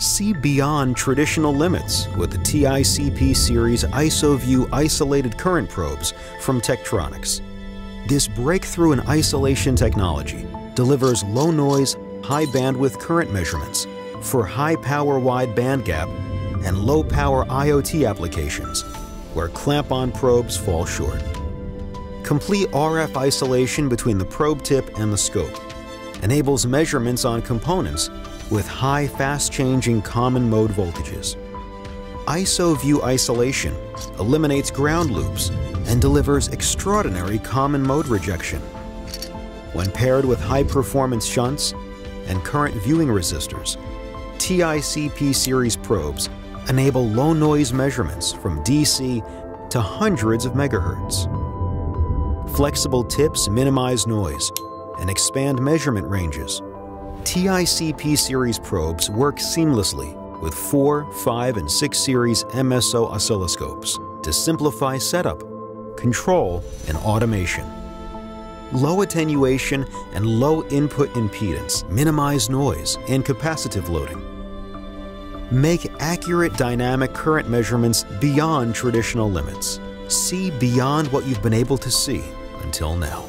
see beyond traditional limits with the TICP series IsoVU isolated current probes from Tektronix. This breakthrough in isolation technology delivers low noise, high bandwidth current measurements for high power wide bandgap and low power IoT applications where clamp-on probes fall short. Complete RF isolation between the probe tip and the scope enables measurements on components with high, fast-changing common mode voltages. IsoVU isolation eliminates ground loops and delivers extraordinary common mode rejection. When paired with high-performance shunts and current viewing resistors, TICP series probes enable low-noise measurements from DC to hundreds of megahertz. Flexible tips minimize noise and expand measurement ranges. TICP series probes work seamlessly with 4, 5, and 6 series MSO oscilloscopes to simplify setup, control, and automation. Low attenuation and low input impedance minimize noise and capacitive loading. Make accurate dynamic current measurements beyond traditional limits. See beyond what you've been able to see until now.